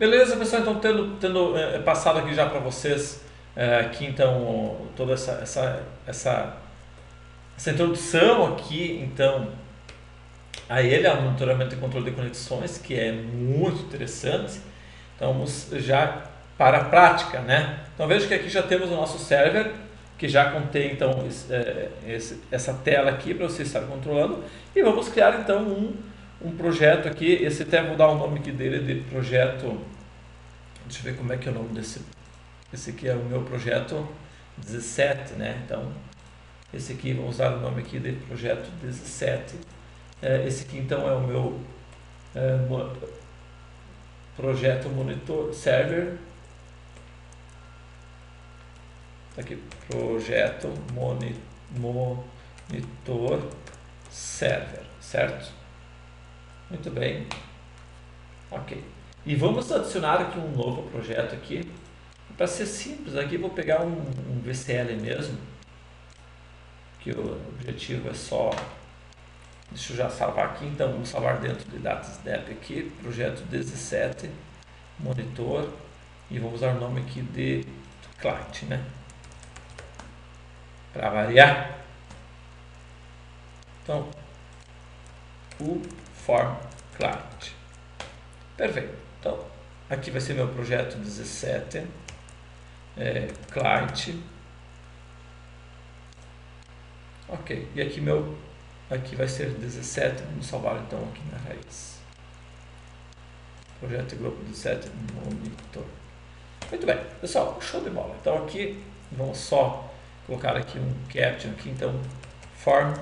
Beleza, pessoal, então tendo passado aqui já para vocês aqui então toda essa introdução aqui então a ele, ao monitoramento e controle de conexões, que é muito interessante. Então vamos já para a prática, né? Então veja que aqui já temos o nosso server, que já contém então essa tela aqui para você estar controlando, e vamos criar então um projeto aqui. Esse até vou dar o nome aqui dele de projeto, deixa eu ver como é que é o nome desse. Esse aqui é o meu projeto 17, né? Então esse aqui, vou usar o nome aqui de projeto 17. Esse aqui então é o meu projeto monitor server, tá aqui, projeto monitor server, certo? Muito bem, ok. E vamos adicionar aqui um novo projeto aqui, para ser simples. Aqui vou pegar um VCL mesmo, que o objetivo é só. Deixa eu já salvar aqui, então vamos salvar dentro de DataSnap aqui, projeto 17, monitor, e vou usar o nome aqui de client, né? Para variar. Então, o form client. Perfeito. Então, aqui vai ser meu projeto 17, client. Ok, e aqui aqui vai ser 17, vamos salvar então aqui na raiz. Projeto grupo 17, monitor. Muito bem, pessoal, show de bola. Então aqui, vamos só colocar aqui um caption aqui, então, form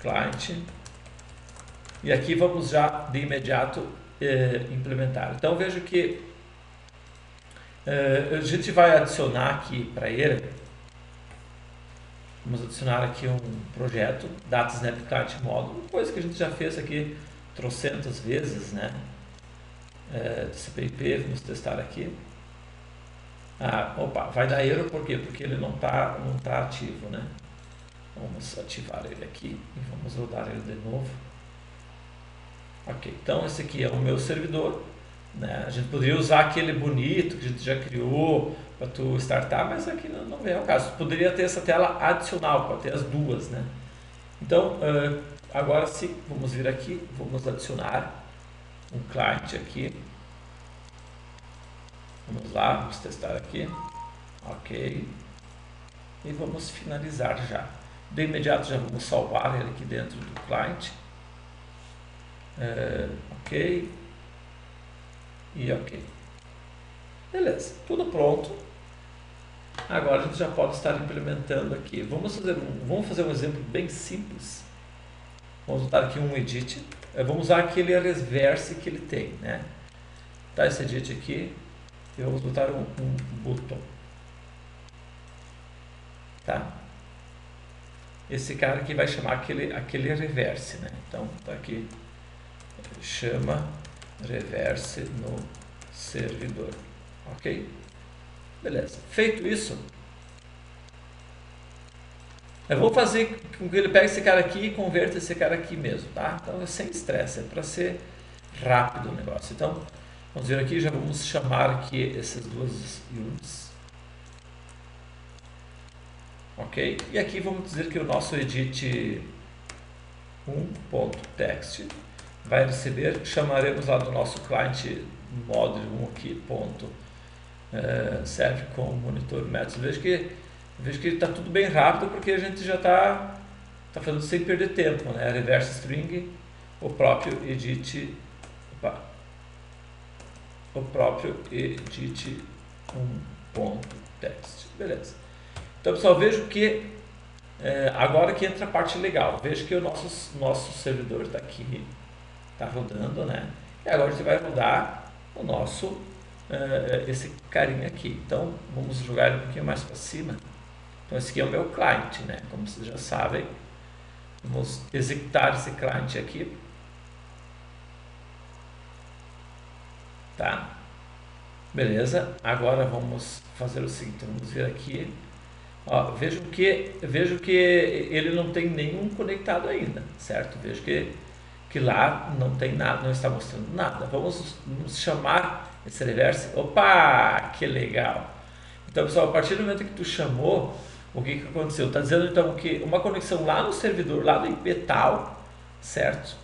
client. E aqui vamos já de imediato implementar. Então vejo que a gente vai adicionar aqui para ele. Vamos adicionar aqui um projeto, DataSnap Client Módulo, coisa que a gente já fez aqui trocentas vezes, né? TCP/IP, vamos testar aqui. Ah, opa, vai dar erro, por quê? Porque ele não tá ativo, né? Vamos ativar ele aqui e vamos rodar ele de novo. Ok, então esse aqui é o meu servidor, né? A gente poderia usar aquele bonito que a gente já criou para tu startar, mas aqui não é o caso. Tu poderia ter essa tela adicional, pode ter as duas, né? Então, agora sim, vamos vir aqui, vamos adicionar um client aqui. Vamos lá, vamos testar aqui. Ok. E vamos finalizar já. De imediato já vamos salvar ele aqui dentro do client. Ok. E ok. Beleza, tudo pronto. Agora a gente já pode estar implementando aqui. Vamos fazer um exemplo bem simples. Vamos botar aqui um edit. Vamos usar aquele reverse que ele tem, né? Tá, esse edit aqui. E vamos botar um botão. Tá? Esse cara aqui vai chamar aquele reverse, né? Então tá aqui. Chama reverse no servidor. Ok? Beleza. Feito isso, eu vou fazer com que ele pegue esse cara aqui e converta esse cara aqui mesmo, tá? Então é sem estresse, é para ser rápido o negócio. Então, vamos ver aqui, já vamos chamar aqui essas duas units. Ok? E aqui vamos dizer que o nosso edit 1.text vai receber, chamaremos lá do nosso client módulo 1 aqui, ponto, serve como monitor métodos. Veja que está tudo bem rápido, porque a gente já está fazendo sem perder tempo, né? Reverse string, o próprio edit 1.text. Beleza. Então, pessoal, vejo que agora que entra a parte legal. Vejo que o nosso servidor está aqui, está rodando, né? E agora a gente vai rodar o nosso, esse carinha aqui. Então vamos jogar ele um pouquinho mais para cima. Então esse aqui é o meu client, né? Como vocês já sabem, vamos executar esse client aqui, tá? Beleza, agora vamos fazer o seguinte, vamos ver aqui, ó, vejo que ele não tem nenhum conectado ainda, certo? Vejo que que lá não tem nada, não está mostrando nada. Vamos chamar esse reverse. Opa, que legal! Então, pessoal, a partir do momento que tu chamou, o que que aconteceu? Está dizendo então que uma conexão lá no servidor, lá no IP tal, certo?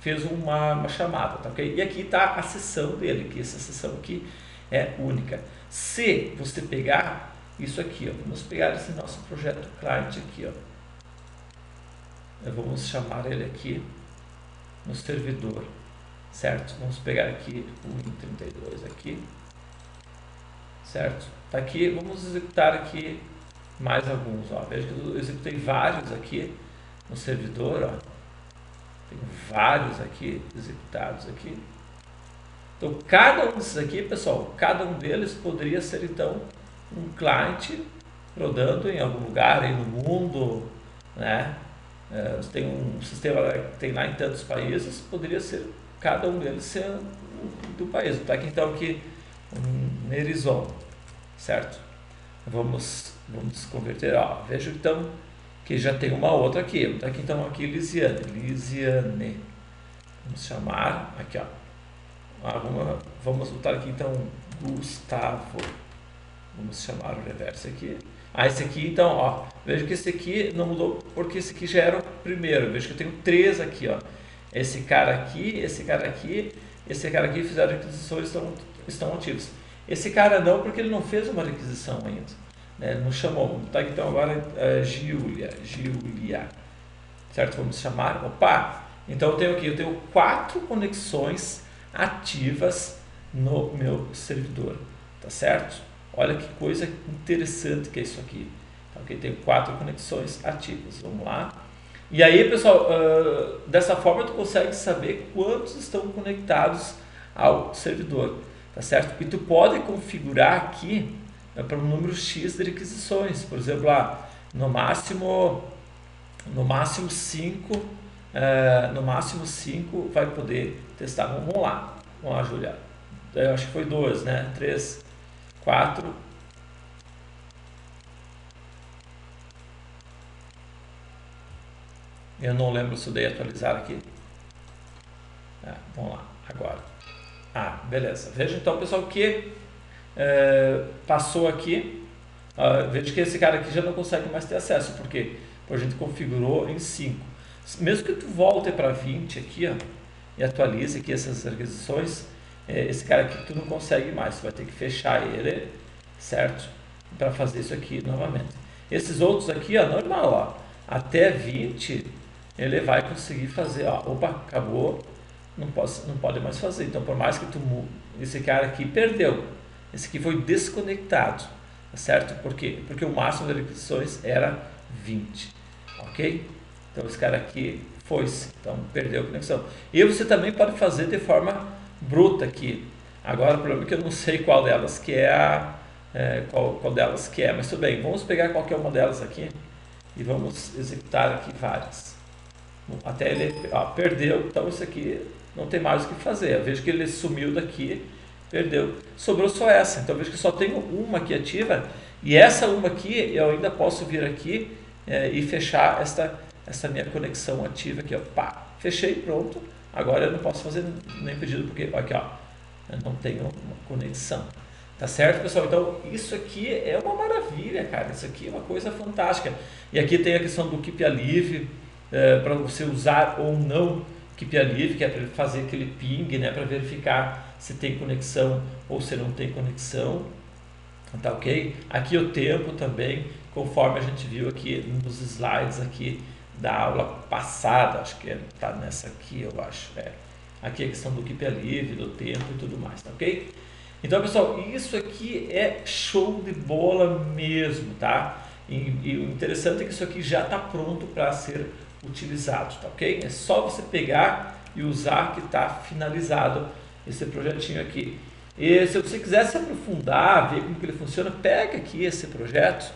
Fez uma chamada, tá ok? E aqui está a sessão dele, que essa sessão aqui é única. Se você pegar isso aqui, ó, vamos pegar esse nosso projeto client aqui, ó. Vamos chamar ele aqui no servidor, certo? Vamos pegar aqui o Win32 aqui, certo? Tá aqui, vamos executar aqui mais alguns, ó. Veja que eu executei vários aqui no servidor, ó. Tem vários aqui executados aqui. Então, cada um desses aqui, pessoal, cada um deles poderia ser, então, um cliente rodando em algum lugar aí no mundo, né? Tem um sistema que tem lá em tantos países, poderia ser cada um deles ser do país. Tá aqui então aqui em Arizona, certo? Vamos converter, ó. Vejo então que já tem uma outra aqui. Tá aqui então aqui Lisiane. Vamos chamar aqui, ó. Vamos botar aqui então Gustavo. Vamos chamar o reverse aqui. Ah, esse aqui então, ó, veja que esse aqui não mudou porque esse aqui já era o primeiro. Veja que eu tenho três aqui, ó. Esse cara aqui, esse cara aqui, esse cara aqui fizeram requisições, estão ativos. Esse cara não, porque ele não fez uma requisição ainda, né? Não chamou. Vamos botar aqui então agora Giulia, certo? Vamos chamar, opa! Então eu tenho aqui, eu tenho 4 conexões ativas no meu servidor, tá certo? Olha que coisa interessante que é isso aqui. Okay, tem 4 conexões ativas. Vamos lá. E aí, pessoal, dessa forma tu consegue saber quantos estão conectados ao servidor, tá certo? E tu pode configurar aqui, né, para um número X de requisições. Por exemplo, lá, no máximo 5, no máximo 5 vai poder testar. Vamos lá, Julia. Eu acho que foi 2, né? 3. 4, eu não lembro se eu dei atualizar aqui. Vamos lá, agora. Beleza. Veja então, pessoal, que passou aqui. Veja que esse cara aqui já não consegue mais ter acesso, porque a gente configurou em 5. Mesmo que tu volte para 20 aqui, ó, e atualize aqui essas requisições, esse cara aqui tu não consegue mais, tu vai ter que fechar ele, certo? Para fazer isso aqui novamente. Esses outros aqui, ó, normal, ó, até 20 ele vai conseguir fazer, ó, opa, acabou, não pode mais fazer. Então, por mais que tu mude, esse cara aqui perdeu, esse aqui foi desconectado, certo? Por quê? Porque o máximo de requisições era 20, ok? Então esse cara aqui foi-se, então perdeu a conexão. E você também pode fazer de forma bruta aqui. Agora o problema é que eu não sei qual delas que é, qual delas que é, mas tudo bem, vamos pegar qualquer uma delas aqui e vamos executar aqui várias. Até ele, ó, perdeu, então isso aqui não tem mais o que fazer. Eu vejo que ele sumiu daqui, perdeu, sobrou só essa. Então eu vejo que só tenho uma aqui ativa, e essa uma aqui eu ainda posso vir aqui e fechar esta minha conexão ativa aqui, ó. Pá, fechei, pronto. Agora eu não posso fazer nem pedido, porque aqui, ó, eu não tenho uma conexão. Tá certo, pessoal? Então, isso aqui é uma maravilha, cara. Isso aqui é uma coisa fantástica. E aqui tem a questão do Keep Alive, para você usar ou não Keep Alive, que é para fazer aquele ping, né, para verificar se tem conexão ou se não tem conexão. Tá ok? Aqui o tempo também, conforme a gente viu aqui nos slides aqui da aula passada, acho que está nessa aqui, eu acho. Aqui a questão do Keep Alive, do tempo e tudo mais, tá ok? Então, pessoal, isso aqui é show de bola mesmo, tá? E o interessante é que isso aqui já está pronto para ser utilizado, tá ok? É só você pegar e usar, que está finalizado esse projetinho aqui. E se você quiser se aprofundar, ver como que ele funciona, pega aqui esse projeto,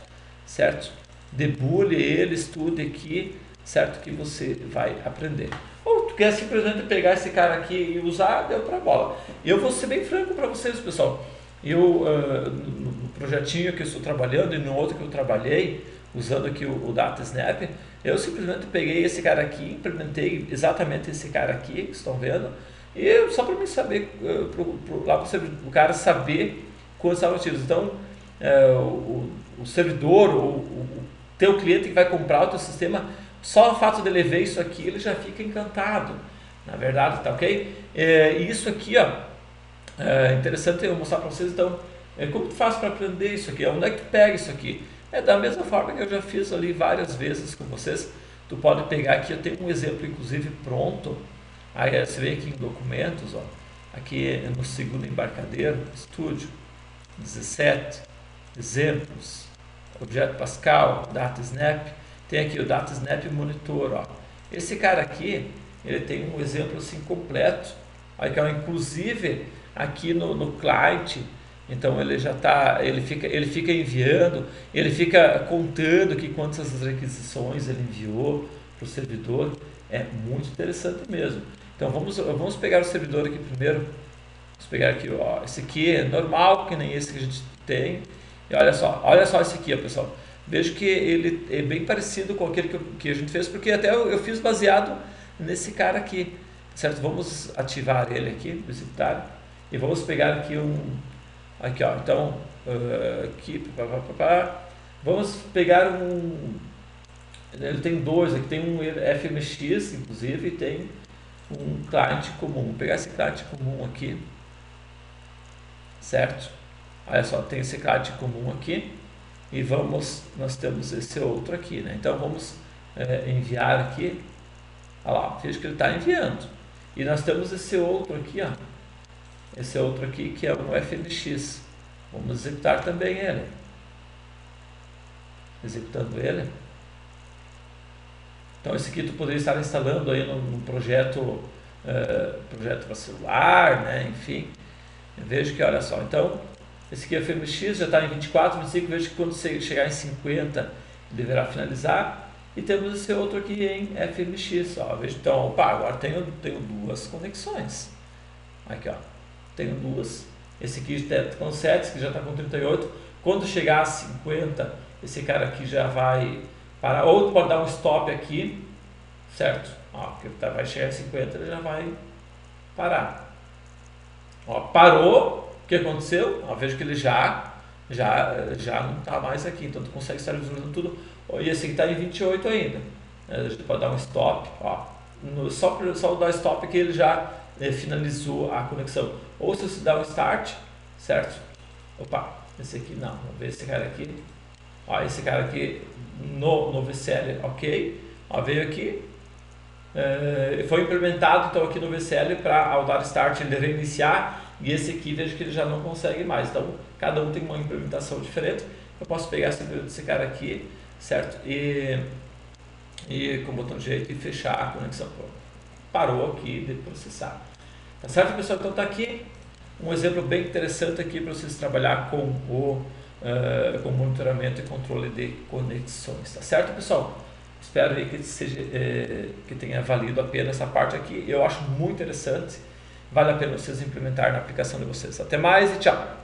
certo? Debulhe ele, estude aqui, certo, que você vai aprender. Ou tu quer simplesmente pegar esse cara aqui e usar, deu pra bola. Eu vou ser bem franco para vocês, pessoal. Eu, no projetinho que eu estou trabalhando e no outro que eu trabalhei, usando aqui o DataSnap, Eu simplesmente peguei esse cara aqui, implementei exatamente esse cara aqui, que vocês estão vendo, e só para mim saber, para o cara saber quantos são ativos. Então, o servidor, o teu cliente que vai comprar o teu sistema, só o fato dele ver isso aqui, ele já fica encantado. Na verdade, tá ok? E isso aqui, ó, é interessante eu mostrar para vocês. Então, como tu faz para aprender isso aqui? Onde é que tu pega isso aqui? É da mesma forma que eu já fiz ali várias vezes com vocês. Tu pode pegar aqui, eu tenho um exemplo inclusive pronto. Aí você vem aqui em documentos, ó, aqui no segundo embarcadero, estúdio, 17, exemplos, Object Pascal, DataSnap. Tem aqui o DataSnap Monitor, ó. Esse cara aqui, ele tem um exemplo assim completo. Aí, inclusive aqui no client. Então ele já tá, ele fica enviando, ele fica contando que quantas requisições ele enviou para o servidor. É muito interessante mesmo. Então vamos pegar o servidor aqui primeiro. Vamos pegar aqui, ó, esse aqui é normal, que nem esse que a gente tem. E olha só esse aqui, ó, pessoal. Vejo que ele é bem parecido com aquele que a gente fez, porque até eu fiz baseado nesse cara aqui, certo? Vamos ativar ele aqui, visitar, e vamos pegar aqui aqui, ó, então aqui, vamos pegar ele tem dois, aqui tem um FMX inclusive, e tem um cliente comum. Vou pegar esse cliente comum aqui, certo? Olha só, tem esse cliente comum aqui, e nós temos esse outro aqui, né? Então vamos enviar aqui, olha lá, veja que ele está enviando, e nós temos esse outro aqui, ó. Esse outro aqui que é um FMX. Vamos executar também ele. Executando ele. Então esse aqui tu poderia estar instalando aí num projeto para celular, né? Enfim. Veja que, olha só. Então esse aqui é FMX, já está em 24, 25. Veja que quando você chegar em 50 deverá finalizar. E temos esse outro aqui em FMX. Ó. Veja, então, opa, agora tenho duas conexões. Aqui, ó. Tenho duas. Esse aqui está com 7, esse aqui já está com 38. Quando chegar a 50, esse cara aqui já vai parar. Ou tu pode dar um stop aqui, certo? Ó, que vai chegar a 50, ele já vai parar. Ó, parou. O que aconteceu? Ó, vejo que ele já não está mais aqui. Então tu consegue estar visualizando tudo. E esse aqui está em 28 ainda. A gente pode dar um stop. Ó. Só dar stop aqui ele já finalizou a conexão. Ou se você dá um start, certo? Opa, esse aqui não. Vamos ver esse cara aqui. Ó, esse cara aqui no VCL, ok. Ó, veio aqui. Foi implementado então aqui no VCL para, ao dar start, ele reiniciar. E esse aqui, vejo que ele já não consegue mais. Então, cada um tem uma implementação diferente. Eu posso pegar esse cara aqui, certo? E com o botão direito e fechar a conexão. Parou aqui de processar. Tá certo, pessoal? Então tá aqui um exemplo bem interessante aqui para vocês trabalhar com monitoramento e controle de conexões. Tá certo, pessoal? Espero aí que tenha valido a pena essa parte aqui. Eu acho muito interessante. Vale a pena vocês implementar na aplicação de vocês. Até mais e tchau!